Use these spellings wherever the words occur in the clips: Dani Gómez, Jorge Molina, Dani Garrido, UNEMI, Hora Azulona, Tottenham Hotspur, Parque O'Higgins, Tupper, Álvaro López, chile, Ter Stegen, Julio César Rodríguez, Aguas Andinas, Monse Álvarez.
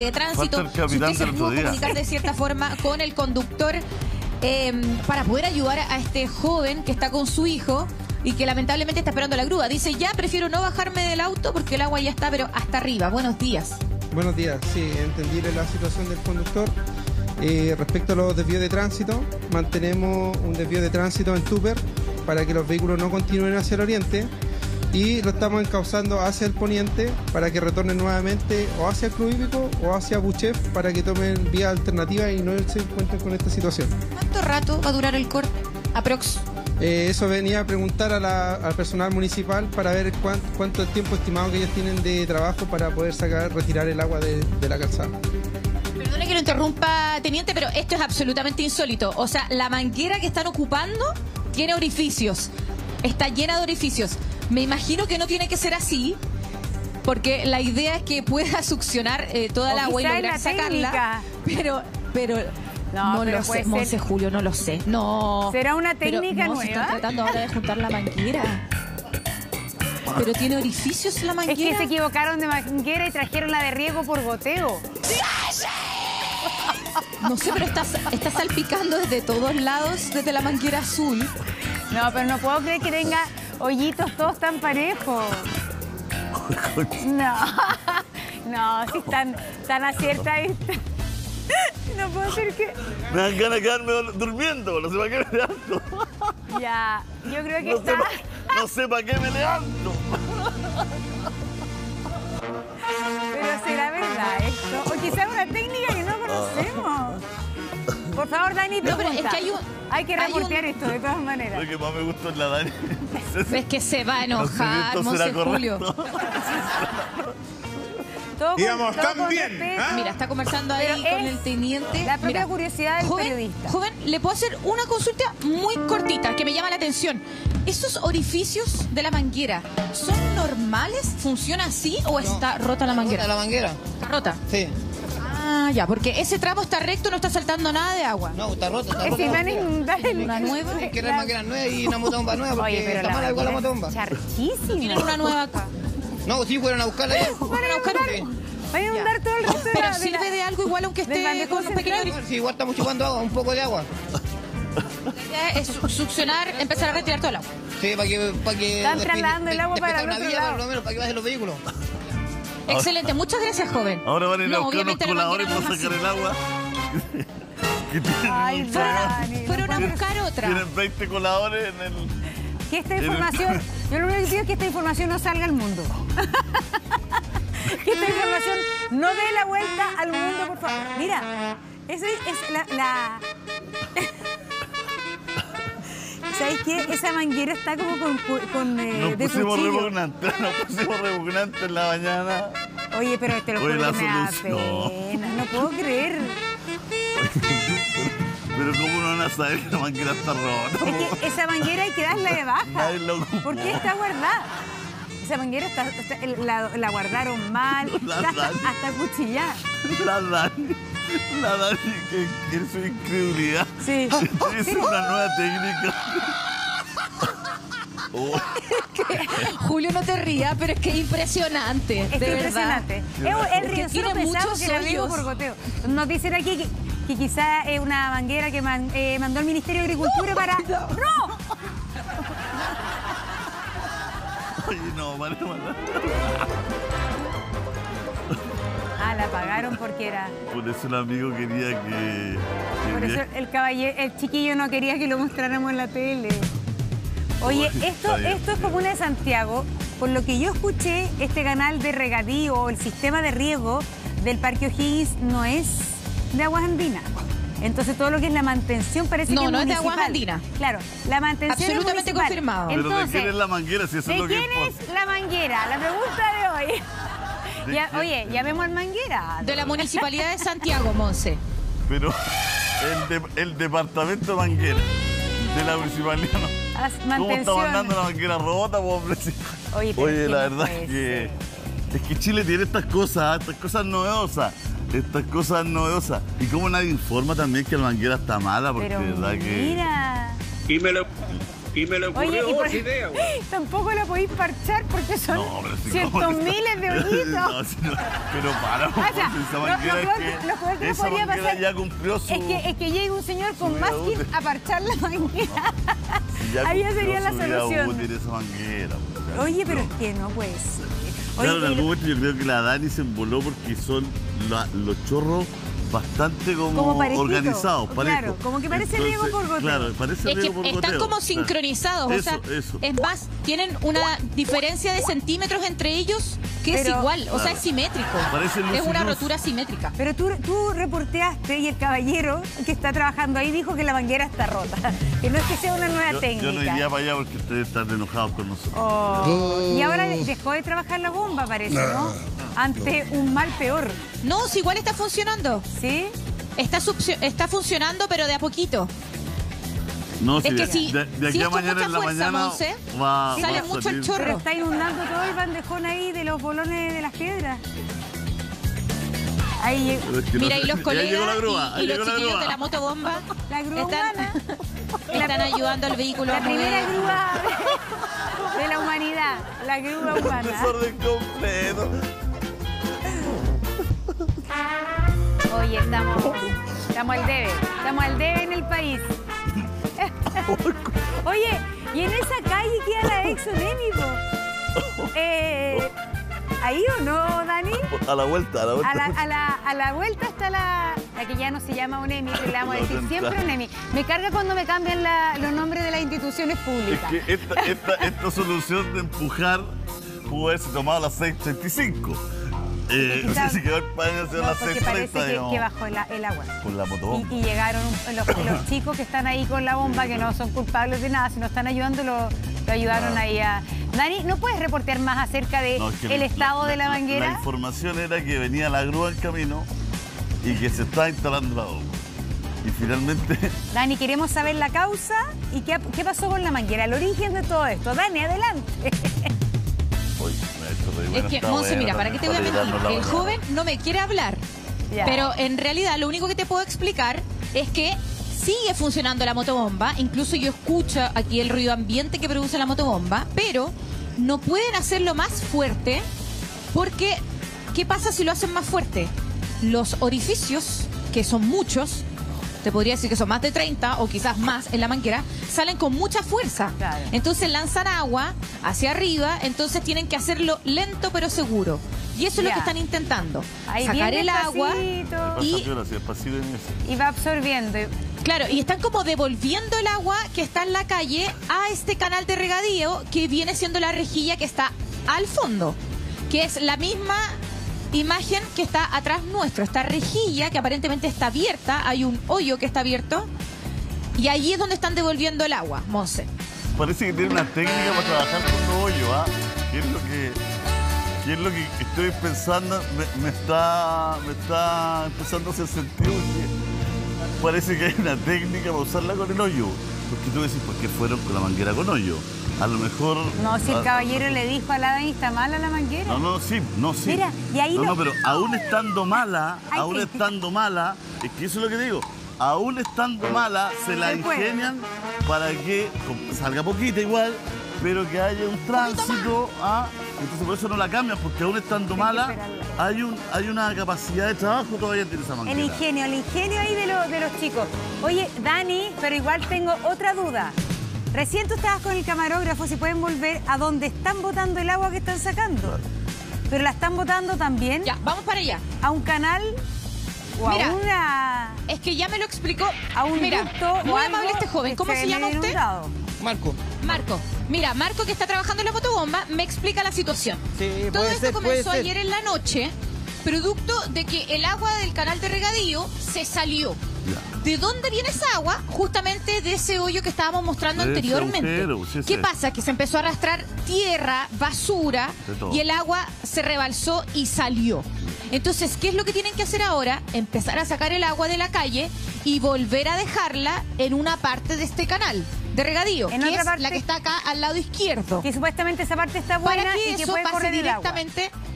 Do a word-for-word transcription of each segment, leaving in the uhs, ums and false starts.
De tránsito, si usted se pudo comunicar de cierta forma con el conductor eh, para poder ayudar a este joven que está con su hijo y que lamentablemente está esperando la grúa. Dice, ya prefiero no bajarme del auto porque el agua ya está, pero hasta arriba. Buenos días. Buenos días, sí, entendible la situación del conductor. Eh, respecto a los desvíos de tránsito, mantenemos un desvío de tránsito en Tupper para que los vehículos no continúen hacia el oriente. Y lo estamos encauzando hacia el poniente para que retornen nuevamente o hacia el Club Hípico o hacia Buchef para que tomen vías alternativas y no se encuentren con esta situación. ¿Cuánto rato va a durar el corte? Aprox. Eh, eso venía a preguntar a la, al personal municipal para ver cuánto, cuánto el tiempo estimado que ellos tienen de trabajo para poder sacar, retirar el agua de, de la calzada. Perdone que lo interrumpa, teniente, pero esto es absolutamente insólito. O sea, la manguera que están ocupando tiene orificios, está llena de orificios. Me imagino que no tiene que ser así, porque la idea es que pueda succionar eh, toda el agua y lograr sacarla. Pero, pero no, no pero lo sé, Monse Julio, no lo sé. No. ¿Será una técnica pero, no, nueva? Se está tratando ahora de juntar la manguera. Pero tiene orificios la manguera. Es que se equivocaron de manguera y trajeron la de riego por goteo. No sé, pero está, está salpicando desde todos lados, desde la manguera azul. No, pero no puedo creer que tenga hoyitos todos tan parejos. No, no, si están tan a cierta distancia. No puedo decir que... Me dan ganas de quedarme durmiendo, no sé para qué me levanto. Ya, yo creo que no está... Sé pa, no sé para qué me levanto. Pero será verdad esto, o quizás una técnica que no conocemos. Por favor, Dani, no, pero es que hay, un, hay que reportear hay un... esto de todas maneras. Lo que más me gustó es la Dani. Es que se va a enojar, no sé si Monse Julio. Todo digamos, con, todo tan bien. ¿Eh? Mira, está conversando ahí pero con el teniente. La propia Mira, curiosidad del joven, periodista. Joven, le puedo hacer una consulta muy cortita que me llama la atención. ¿Esos orificios de la manguera son normales? ¿Funciona así o no, está rota la manguera? ¿Está rota la manguera? ¿Está rota? Sí. Ah, ya, porque ese tramo está recto, no está saltando nada de agua. No, está roto, está roto. Si van a inundar el... Una nueva... Hay que remanguerar nueva y una motomba nueva, porque oye, pero está mala igual la motomba. Charquísima. Tienen una nueva acá. No, sí, fueron a buscarla allá. Fueron a buscarla. Van a inundar todo el resto de la... Pero sirve de algo igual aunque esté con un pequeño... Sí, igual estamos chupando agua, un poco de agua. La idea es succionar, empezar a retirar todo el agua. Sí, para que... Para que están trasladando el agua para el otro lado. Por lo menos, para que bajen los vehículos. Excelente, muchas gracias, joven. Ahora van a ir a buscar unos coladores para sacar el agua. Ay, Dani. Fueron a buscar otra. Tienen veinte coladores en el... Que esta información... Yo lo único que digo es que esta información no salga al mundo. Que esta información no dé la vuelta al mundo, por favor. Mira, esa es la... la... ¿Sabes qué? Esa manguera está como con, con eh, nos de pusimos cuchillo. Repugnante, nos pusimos repugnante en la mañana. Oye, pero te lo juro que me da pena. No puedo creer. Pero cómo no van a saber que la manguera está rota. Es que esa manguera hay que darla de baja. ¿Por qué está guardada? Esa manguera está, está, la, la guardaron mal, la está, hasta, hasta cuchillada. La Dani. La Dani, que, que es su incredulidad. Sí. Es ¿sí? una nueva técnica. Oh. Es que, Julio, no te rías, pero es que es impresionante. Es de que impresionante. Es el riesgo pesado que la digo por goteo. Nos dicen aquí que, que quizá es una manguera que man, eh, mandó el Ministerio de Agricultura no, para... ¡No! ¡No! Oye, no, vale, vale. Ah, la pagaron porque era... Por eso el amigo quería que... Quería... Por eso el caballero, el chiquillo no quería que lo mostráramos en la tele. Oye, esto, esto es Comuna de Santiago. Por lo que yo escuché, este canal de regadío o el sistema de riego del Parque O'Higgins no es de aguas andinas. Entonces todo lo que es la mantención parece no, que no es municipal. No, no es de aguas andinas. Claro, la mantención absolutamente es municipal. Confirmado. Entonces, ¿pero de quién es la manguera? Si eso es lo que... ¿De quién es la manguera? La pregunta de hoy. Ya, oye, llamemos al manguera. De la Municipalidad de Santiago, Monse. Pero el, de, el departamento de manguera de la municipalidad no. ¿Cómo está mandando la manguera rota, pobre? Oye, oye, la verdad es que... Es que Chile tiene estas cosas, estas cosas novedosas. Estas cosas novedosas. Y cómo nadie informa también que la manguera está mala, porque pero, verdad mira. Que... Y me lo... Y me le ocurrió oye, por... idea, güey. Tampoco la podéis parchar porque son no, si cientos no, miles de hoyitos. No, si no, pero para, o sea, lo, lo, que, lo peor que no podía pasar ya cumplió su, es, que, es que llegue un señor con masking a parchar la manguera. No, no. Si ahí sería la solución. Útil, esa manguera, pues, oye, pero es que no puede ser. Oye, claro, la Cuba, yo creo que la Dani se emboló porque son la, los chorros bastante como, como organizados, parece. Claro, como que parece riego por goteo. Claro, parece riego por goteo. Están como sincronizados, eso, o sea, eso. Es más, tienen una diferencia de centímetros entre ellos que pero, es igual, claro. O sea, es simétrico. Parece es una rotura simétrica. Pero tú, tú reporteaste y el caballero que está trabajando ahí dijo que la manguera está rota. Que no es que sea una nueva yo, técnica. Yo no iría para allá porque ustedes están enojados con nosotros. Oh. Oh. Y ahora dejó de trabajar la bomba, parece, ¿no? Ante un mal peor. No, si igual está funcionando. ¿Sí? Está, está funcionando, pero de a poquito. No, es si que de, si, de, de si aquí a mañana en la fuerza, mañana Monse, va, sí, sale va mucho el chorro. Pero está inundando todo el bandejón ahí de los bolones de las piedras. Ahí es que mira, no, y los colegas grúa, y, y los chiquillos la de la motobomba la grúa están, están ayudando al vehículo. La primera grúa de la humanidad, la grúa humana. Un desorden completo. Oye, estamos, estamos al debe, estamos al debe en el país. Oye, y en esa calle queda la Exodémico. Eh, ¿Ahí o no, Dani? A la vuelta, a la vuelta. A la, a la, a la vuelta está la, la que ya no se llama UNEMI, que le vamos a decir siempre UNEMI. Me carga cuando me cambian la, los nombres de las instituciones públicas. Es que esta, esta, esta solución de empujar pudo haberse tomado a las seis treinta y cinco. Eh, no sé si quedó el paño hacia no, las seis treinta, parece que, que bajó el, el agua. Por la motobomba. Y, y llegaron los, los chicos que están ahí con la bomba, que no son culpables de nada, si no están ayudando, lo, lo ayudaron claro. Ahí a... Dani, ¿no puedes reportear más acerca del de no, es que estado la, de la manguera? La, la información era que venía la grúa en camino y que se estaba instalando la bomba. Y finalmente... Dani, queremos saber la causa y qué, qué pasó con la manguera, el origen de todo esto. Dani, adelante. Es que, Monse, mira, ¿para qué te voy a mentir? El joven no me quiere hablar. Ya. Pero en realidad lo único que te puedo explicar es que sigue funcionando la motobomba. Incluso yo escucho aquí el ruido ambiente que produce la motobomba. Pero no pueden hacerlo más fuerte porque, ¿qué pasa si lo hacen más fuerte? Los orificios, que son muchos, te podría decir que son más de treinta o quizás más en la manguera, salen con mucha fuerza. Claro. Entonces lanzan agua hacia arriba, entonces tienen que hacerlo lento pero seguro. Y eso yeah. es lo que están intentando. Ahí sacar el agua y, y va absorbiendo. Claro, y están como devolviendo el agua que está en la calle a este canal de regadío que viene siendo la rejilla que está al fondo, que es la misma... imagen que está atrás nuestro, esta rejilla que aparentemente está abierta, hay un hoyo que está abierto y allí es donde están devolviendo el agua, Monse. Parece que tiene una técnica para trabajar con un hoyo, ¿ah? ¿Qué es lo que, qué es lo que estoy pensando? Me, me, está, me está empezando a hacer sentido. Que parece que hay una técnica para usarla con el hoyo. Porque tú decís, ¿por qué fueron con la manguera con hoyo? A lo mejor... No, si el caballero a, a, le dijo a la Dani está mala la manguera. No, no, sí, no, sí. Mira, y ahí no, lo... no, pero aún estando mala, ay, aún estando mala, es que eso es lo que digo, aún estando mala, se la ingenian para que salga poquita igual, pero que haya un tránsito, a, entonces por eso no la cambian, porque aún estando mala, hay, un, hay una capacidad de trabajo todavía tiene esa manguera. El ingenio, el ingenio ahí de, lo, de los chicos. Oye, Dani, pero igual tengo otra duda. Recién tú estabas con el camarógrafo, si pueden volver a donde están botando el agua que están sacando. Pero la están botando también. Ya, vamos para allá. A un canal o mira, a una... Es que ya me lo explicó. A un mira, ducto, muy amable este joven. ¿Cómo se, se llama usted? Inundado. Marco. Marco. Mira, Marco, que está trabajando en la motobomba, me explica la situación. Sí, todo esto comenzó ayer en la noche, producto de que el agua del canal de regadío se salió. ¿De dónde viene esa agua? Justamente de ese hoyo que estábamos mostrando de anteriormente. Agujero, sí, ¿qué sí. pasa? Que se empezó a arrastrar tierra, basura, y el agua se rebalsó y salió. Entonces, ¿qué es lo que tienen que hacer ahora? Empezar a sacar el agua de la calle y volver a dejarla en una parte de este canal de regadío, en que otra es parte, la que está acá al lado izquierdo. Que supuestamente esa parte está buena para que y que eso puede pase correr directamente... el agua.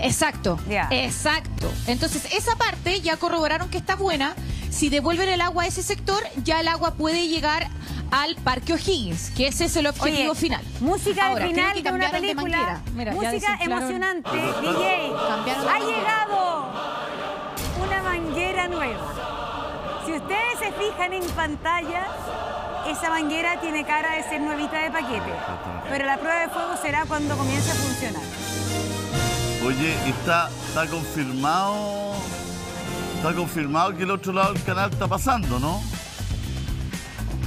Exacto, yeah. exacto. Entonces, esa parte ya corroboraron que está buena. Si devuelven el agua a ese sector, ya el agua puede llegar al Parque O'Higgins, que ese es el objetivo. Oye, final. Música ahora, al final de una película. De Mira, música emocionante, D J. Cambiaron ha llegado una manguera nueva. Si ustedes se fijan en pantalla, esa manguera tiene cara de ser nuevita de paquete. Pero la prueba de fuego será cuando comience a funcionar. Oye, está, está confirmado... Está confirmado que el otro lado del canal está pasando, ¿no?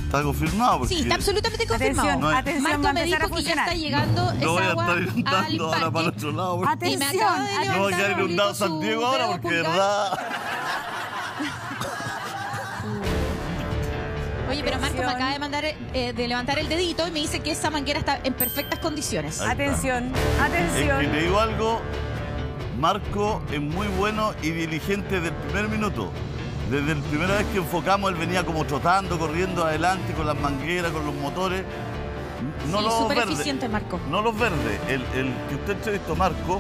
Está confirmado. Porque... Sí, está absolutamente confirmado. Atención, no, atención, Marco me dijo que ya está llegando no esa agua al parque. No voy a estar inundando ahora para el otro lado. Porque... Atención, atención. No voy a quedar inundado San Diego ahora porque de verdad... Oye, pero Marco me acaba de, mandar, eh, de levantar el dedito y me dice que esa manguera está en perfectas condiciones. Atención, atención. Es que te digo algo, Marco es muy bueno y diligente desde el primer minuto. Desde la primera vez que enfocamos, él venía como trotando, corriendo adelante con las mangueras, con los motores. No sí, los súper eficiente, Marco. No los verdes. El, el que usted entrevistó, Marco,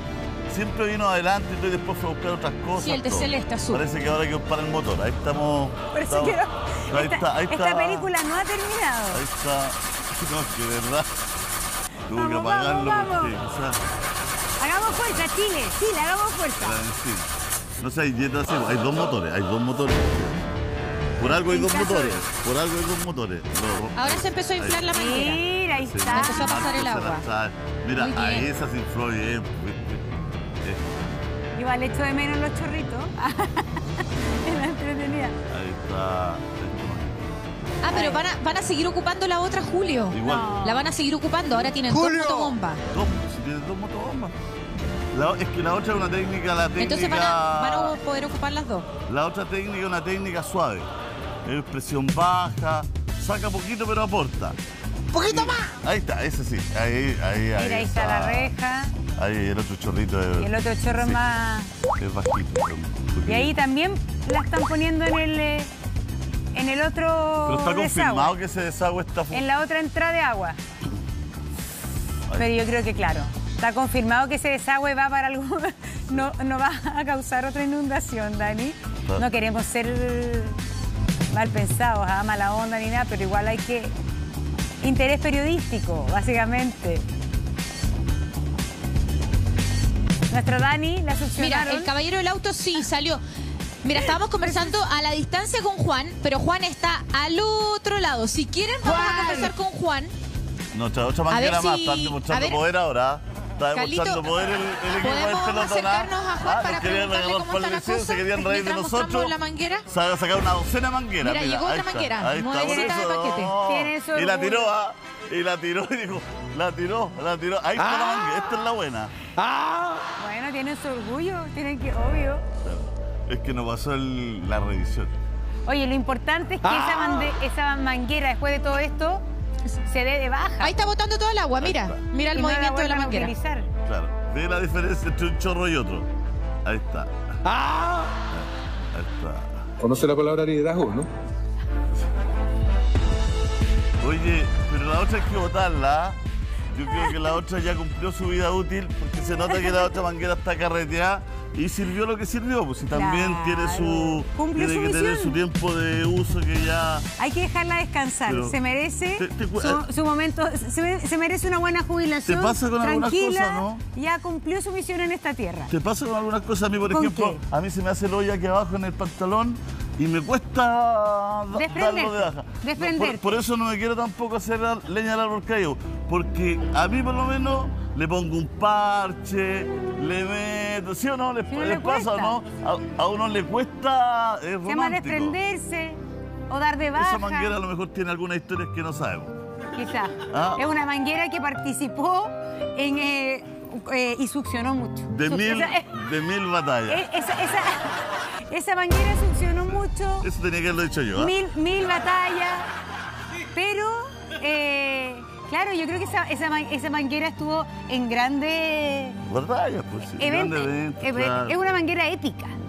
siempre vino adelante y después fue a buscar otras cosas. Sí, el de celeste azul. Parece que ahora hay que buscar el motor. Ahí estamos... Parece estamos. Que no. Ahí esta, está, ahí esta está. película no ha terminado. Ahí está. No, que de verdad. Tuvo que apagarlo. Vamos, porque, vamos. O sea... Hagamos fuerza, Chile. Chile, hagamos fuerza. Claro, no sé, hay dos motores, hay dos motores. Por algo hay dos motores, por algo hay dos motores. No. Ahora se empezó a inflar ahí. La manguera. Mira, ahí sí. está. Empezó a pasar el agua. Mira, ahí esa se infló bien. Igual echo de menos los chorritos. Es la entretenida. Ahí está. Ah, pero van a, van a seguir ocupando la otra, Julio. Igual. No. La van a seguir ocupando, ahora tienen Julio. dos motobombas. Dos, si tienen dos motobombas. La, es que la otra es una técnica, la técnica... Entonces van a, van a poder ocupar las dos. La otra técnica es una técnica suave. Es presión baja, saca poquito pero aporta. ¡Un poquito más! Ahí está, ese sí. Ahí, ahí, Mira, ahí. Mira, ahí está la reja. Ahí el otro chorrito de... Y el otro chorro sí, más... Es bajito. Y ahí también la están poniendo en el, en el otro Pero está confirmado desagüe. que ese desagüe está... En la otra entrada de agua. Ahí. Pero yo creo que claro. Está confirmado que ese desagüe va para algo, no, no va a causar otra inundación, Dani. No queremos ser mal pensados, a mala onda ni nada, pero igual hay que... Interés periodístico, básicamente. Nuestro Dani, la succionaron. Mira, el caballero del auto sí salió. Mira, estábamos conversando a la distancia con Juan, pero Juan está al otro lado. Si quieren, vamos Juan. a conversar con Juan. Nuestra otra manguera más, si... están demostrando poder ahora. Está demostrando poder el, el equipo del pelotón. ¿Podemos acercarnos a Juan ah, para preguntarle cómo está la cosa? Se querían reír de nosotros. La manguera. Sabe sacar una docena de mangueras. Mira, mira, llegó otra manguera. Modecita de paquete. Tiene su... Y la tiró, ah, y la tiró, y dijo, la tiró, la tiró. Ahí está ah. la manguera, esta es la buena. Ah. Bueno, tienen su orgullo, tienen que, obvio. Es que nos pasó el, la revisión. Oye, lo importante es que ah. esa, mande, esa manguera, después de todo esto, se dé de baja. Ahí está botando todo el agua, mira. Mira el y movimiento no la de la manguera. Utilizar. Claro, ve la diferencia entre un chorro y otro. Ahí está. ¡Ah! Ahí está. Conoce la palabra liderazgo, ¿no? Oye, pero la otra hay que botarla. Yo creo que la otra ya cumplió su vida útil porque se nota que la otra manguera está carreteada y sirvió lo que sirvió, pues si también claro. tiene su... Cumplió tiene su que tener su tiempo de uso que ya... Hay que dejarla descansar, Pero se merece te, te, su, su momento, se, se merece una buena jubilación, ¿Te pasa con tranquila, algunas cosas, ¿no? ya cumplió su misión en esta tierra. ¿Te pasa con algunas cosas? A mí, por ejemplo, qué? a mí se me hace el hoyo aquí abajo en el pantalón y me cuesta darlo de baja. Por, por eso no me quiero tampoco hacer leña al árbol caído, porque a mí por lo menos le pongo un parche, le meto, ¿sí o no? ¿Les, si no les le pasa cuesta. o no? A, a uno le cuesta, es romántico. Se llama desprenderse o dar de baja. Esa manguera a lo mejor tiene algunas historias que no sabemos. Quizás. ¿Ah? Es una manguera que participó en... Eh, Eh, y succionó mucho. De, Suc mil, esa, eh, de mil batallas. Esa, esa, esa manguera succionó mucho. Eso tenía que haberlo dicho yo. ¿eh? Mil, mil batallas. Pero, eh, claro, yo creo que esa, esa, esa manguera estuvo en grandes... Batallas, pues sí. Event, grande evento, event, claro. Es una manguera épica.